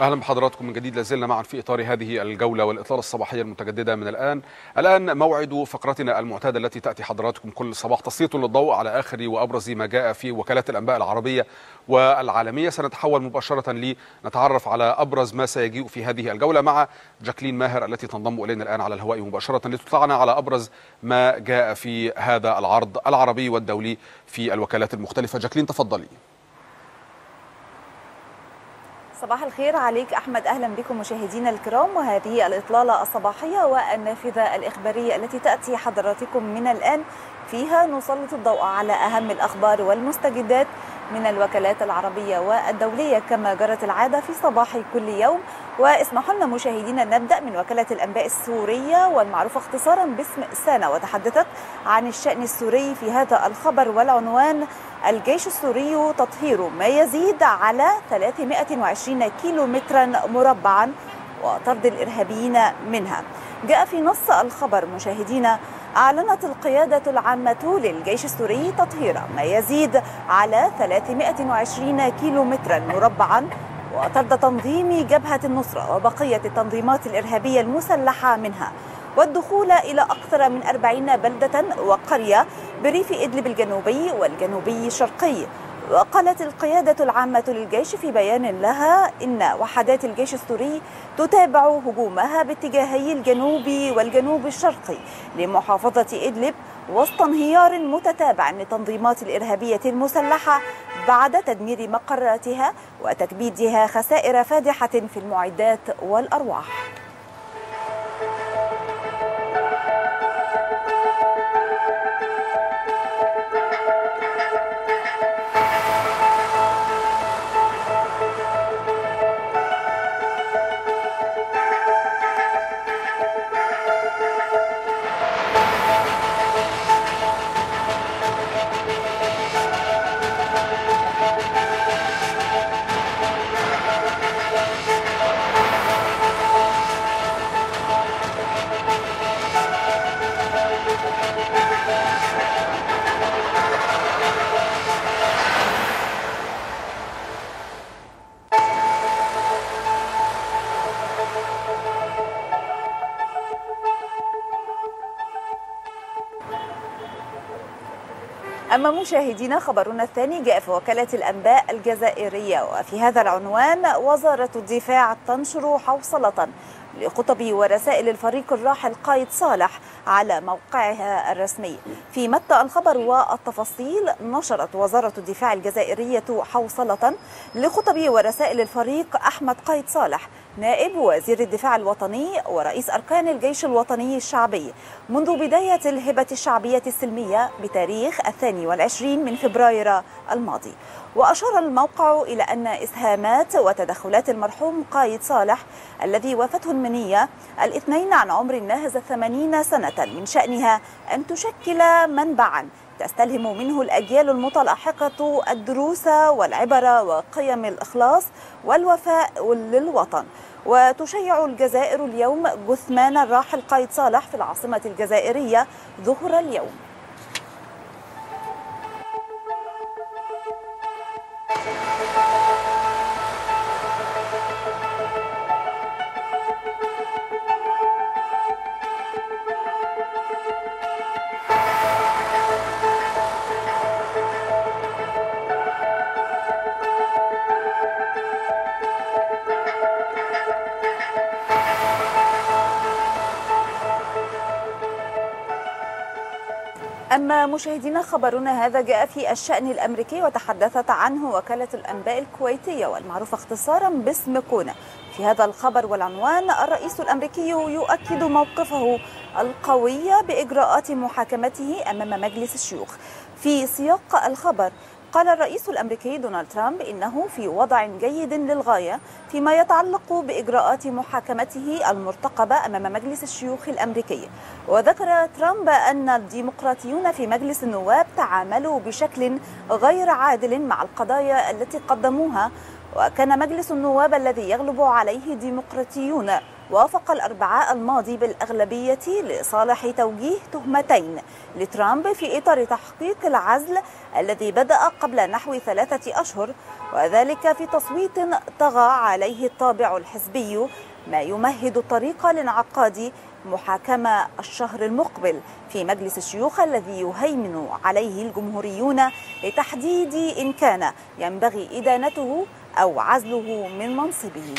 أهلا بحضراتكم من جديد. لازلنا معا في إطار هذه الجولة والإطلالة الصباحية المتجددة من الآن موعد فقرتنا المعتادة التي تأتي حضراتكم كل صباح تسليط للضوء على آخر وأبرز ما جاء في وكالات الأنباء العربية والعالمية. سنتحول مباشرة لنتعرف على أبرز ما سيجيء في هذه الجولة مع جاكلين ماهر التي تنضم إلينا الآن على الهواء مباشرة لتطلعنا على أبرز ما جاء في هذا العرض العربي والدولي في الوكالات المختلفة. جاكلين تفضلي. صباح الخير عليك أحمد. أهلا بكم مشاهدينا الكرام، وهذه الإطلالة الصباحية والنافذة الإخبارية التي تأتي حضراتكم من الآن، فيها نسلط الضوء على أهم الأخبار والمستجدات من الوكالات العربية والدولية كما جرت العادة في صباح كل يوم. واسمحوا لنا مشاهدينا نبدأ من وكالة الأنباء السورية والمعروفة اختصارا باسم سانا، وتحدثت عن الشأن السوري في هذا الخبر والعنوان: الجيش السوري تطهير ما يزيد على 320 كيلومترا مربعا وطرد الإرهابيين منها. جاء في نص الخبر مشاهدينا: أعلنت القيادة العامة للجيش السوري تطهير ما يزيد على 320 كيلومترا مربعا وطرد تنظيم جبهة النصرة وبقية التنظيمات الإرهابية المسلحة منها، والدخول إلى أكثر من 40 بلدة وقرية بريف إدلب الجنوبي والجنوبي الشرقي. وقالت القيادة العامة للجيش في بيان لها إن وحدات الجيش السوري تتابع هجومها باتجاهي الجنوب والجنوب الشرقي لمحافظة إدلب وسط انهيار متتابع للتنظيمات الإرهابية المسلحة بعد تدمير مقراتها وتكبيدها خسائر فادحة في المعدات والأرواح. أما مشاهدينا خبرنا الثاني جاء في وكالة الأنباء الجزائرية، وفي هذا العنوان: وزارة الدفاع تنشر حوصلة لخطب ورسائل الفريق الراحل قايد صالح على موقعها الرسمي. في متن الخبر والتفاصيل، نشرت وزارة الدفاع الجزائرية حوصلة لخطب ورسائل الفريق أحمد قايد صالح نائب وزير الدفاع الوطني ورئيس أركان الجيش الوطني الشعبي منذ بداية الهبة الشعبية السلمية بتاريخ 22 من فبراير الماضي. وأشار الموقع إلى أن إسهامات وتدخلات المرحوم قايد صالح الذي وافته المنية الاثنين عن عمر ناهز 80 سنة من شأنها أن تشكل منبعا تستلهم منه الأجيال المتلاحقة الدروس والعبر وقيم الإخلاص والوفاء للوطن. وتشيع الجزائر اليوم جثمان الراحل قايد صالح في العاصمة الجزائرية ظهر اليوم. أما مشاهدينا خبرنا هذا جاء في الشأن الأمريكي، وتحدثت عنه وكالة الأنباء الكويتية والمعروفة اختصارا باسم كونا. في هذا الخبر والعنوان: الرئيس الأمريكي يؤكد موقفه القوي بإجراءات محاكمته أمام مجلس الشيوخ. في سياق الخبر، قال الرئيس الأمريكي دونالد ترامب إنه في وضع جيد للغاية فيما يتعلق بإجراءات محاكمته المرتقبة أمام مجلس الشيوخ الأمريكي. وذكر ترامب أن الديمقراطيون في مجلس النواب تعاملوا بشكل غير عادل مع القضايا التي قدموها، وكان مجلس النواب الذي يغلب عليه ديمقراطيون وافق الأربعاء الماضي بالأغلبية لصالح توجيه تهمتين لترامب في إطار تحقيق العزل الذي بدأ قبل نحو 3 أشهر، وذلك في تصويت طغى عليه الطابع الحزبي، ما يمهد الطريق لانعقاد محاكمة الشهر المقبل في مجلس الشيوخ الذي يهيمن عليه الجمهوريون لتحديد إن كان ينبغي إدانته أو عزله من منصبه.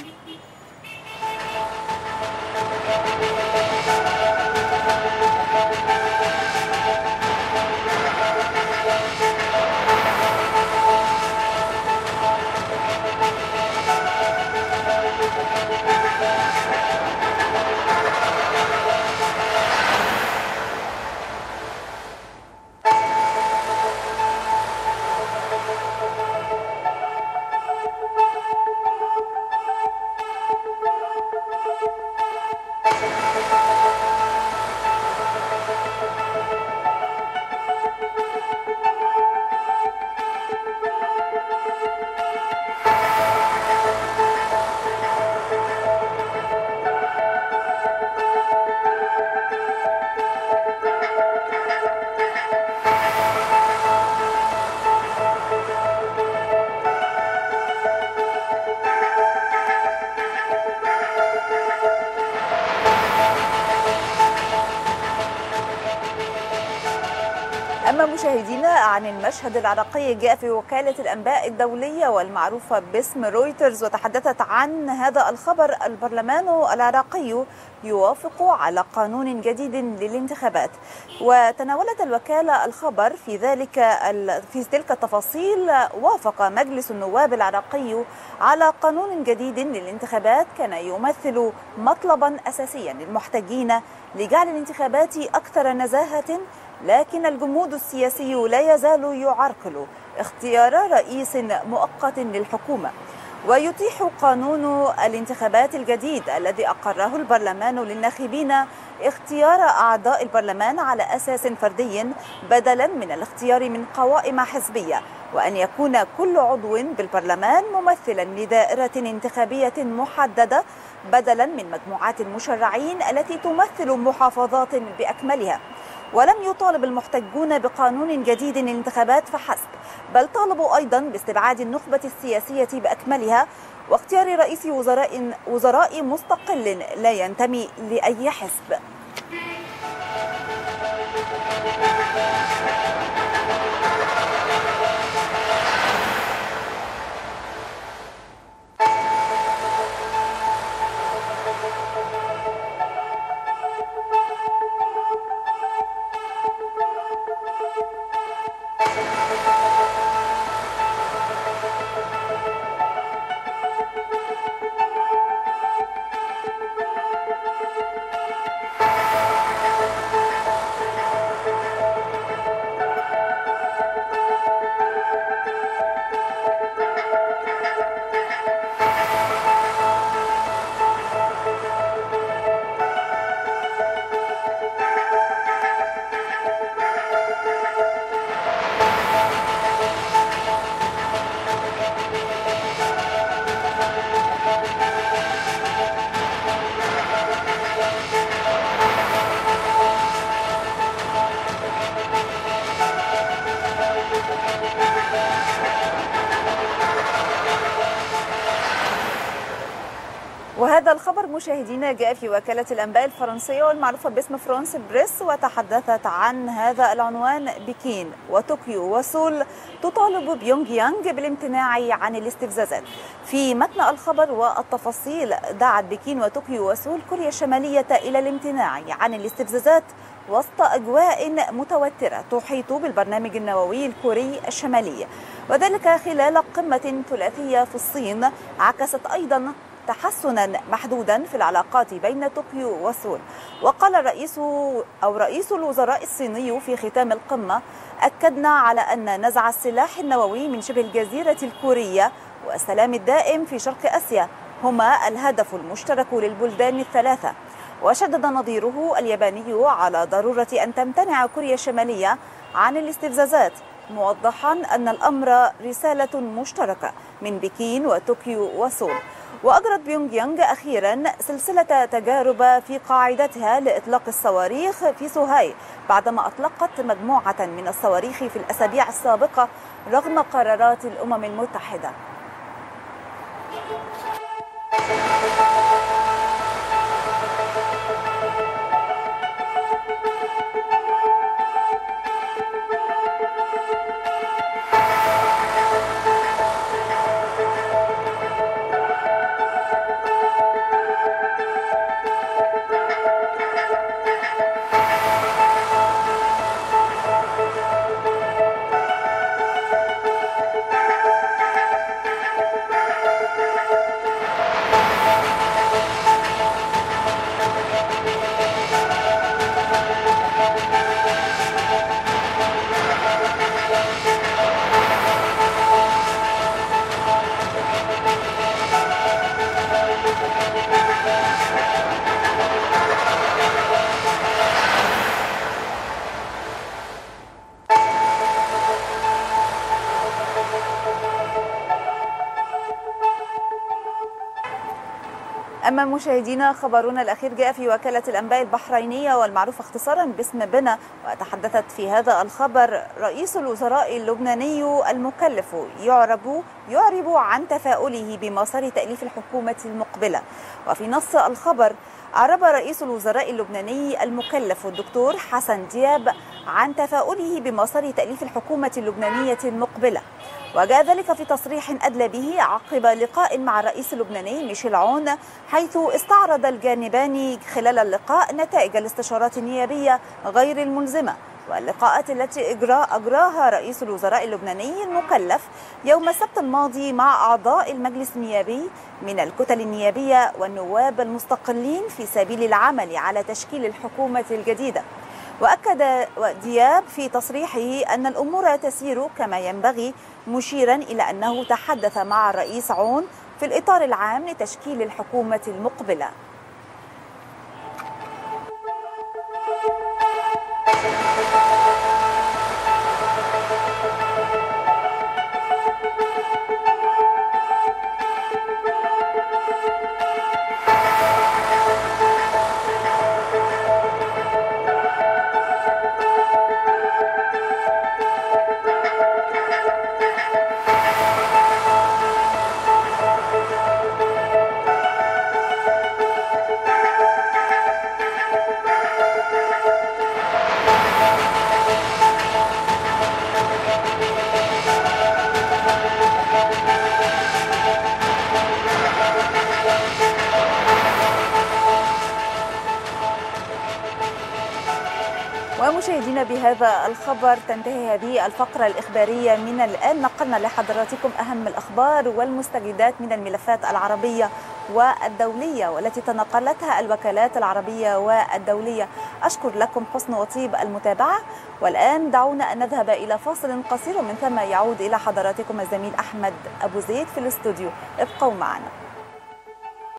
مشاهدينا، عن المشهد العراقي جاء في وكالة الأنباء الدولية والمعروفة باسم رويترز، وتحدثت عن هذا الخبر. البرلمان العراقي يوافق على قانون جديد للانتخابات، وتناولت الوكالة الخبر في تلك التفاصيل. وافق مجلس النواب العراقي على قانون جديد للانتخابات كان يمثل مطلبا أساسيا للمحتجين لجعل الانتخابات أكثر نزاهة، لكن الجمود السياسي لا يزال يعرقل اختيار رئيس مؤقت للحكومة. ويتيح قانون الانتخابات الجديد الذي أقره البرلمان للناخبين اختيار أعضاء البرلمان على أساس فردي بدلا من الاختيار من قوائم حزبية، وأن يكون كل عضو بالبرلمان ممثلا لدائرة انتخابية محددة بدلا من مجموعات المشرعين التي تمثل محافظات بأكملها. ولم يطالب المحتجون بقانون جديد للانتخابات فحسب، بل طالبوا أيضا باستبعاد النخبة السياسية بأكملها واختيار رئيس وزراء مستقل لا ينتمي لأي حزب. وهذا الخبر مشاهدينا جاء في وكالة الأنباء الفرنسية والمعروفة باسم فرانس بريس، وتحدثت عن هذا العنوان. بكين وطوكيو وسول تطالب بيونغ يانغ بالامتناع عن الاستفزازات. في متن الخبر والتفاصيل، دعت بكين وطوكيو وسول كوريا الشمالية إلى الامتناع عن الاستفزازات وسط أجواء متوترة تحيط بالبرنامج النووي الكوري الشمالي، وذلك خلال قمة ثلاثية في الصين عكست أيضا تحسنا محدودا في العلاقات بين طوكيو وسول. وقال رئيس الوزراء الصيني في ختام القمة: أكدنا على أن نزع السلاح النووي من شبه الجزيرة الكورية والسلام الدائم في شرق آسيا هما الهدف المشترك للبلدان الثلاثة. وشدد نظيره الياباني على ضرورة أن تمتنع كوريا الشمالية عن الاستفزازات، موضحا أن الأمر رسالة مشتركة من بكين وطوكيو وسول. وأجرت بيونج يانج أخيرا سلسلة تجارب في قاعدتها لإطلاق الصواريخ في سوهاي بعدما أطلقت مجموعة من الصواريخ في الأسابيع السابقة رغم قرارات الأمم المتحدة. أما مشاهدينا، خبرنا الأخير جاء في وكالة الأنباء البحرينية والمعروفة اختصارا باسم بنا، وتحدثت في هذا الخبر رئيس الوزراء اللبناني المكلف يعرب عن تفاؤله بمسار تأليف الحكومة المقبلة. وفي نص الخبر أعرب رئيس الوزراء اللبناني المكلف الدكتور حسن دياب عن تفاؤله بمسار تأليف الحكومة اللبنانية المقبلة، وجاء ذلك في تصريح أدلى به عقب لقاء مع الرئيس اللبناني ميشيل عون، حيث استعرض الجانبان خلال اللقاء نتائج الاستشارات النيابية غير الملزمة واللقاءات التي أجراها رئيس الوزراء اللبناني المكلف يوم السبت الماضي مع أعضاء المجلس النيابي من الكتل النيابية والنواب المستقلين في سبيل العمل على تشكيل الحكومة الجديدة. وأكد دياب في تصريحه أن الأمور تسير كما ينبغي، مشيرا إلى أنه تحدث مع الرئيس عون في الإطار العام لتشكيل الحكومة المقبلة. ومشاهدينا، بهذا الخبر تنتهي هذه الفقرة الإخبارية من الآن. نقلنا لحضراتكم أهم الأخبار والمستجدات من الملفات العربية والدولية والتي تناقلتها الوكالات العربية والدولية. أشكر لكم حسن وطيب المتابعة، والآن دعونا أن نذهب إلى فاصل قصير ومن ثم يعود إلى حضراتكم الزميل أحمد أبو زيد في الاستوديو. ابقوا معنا.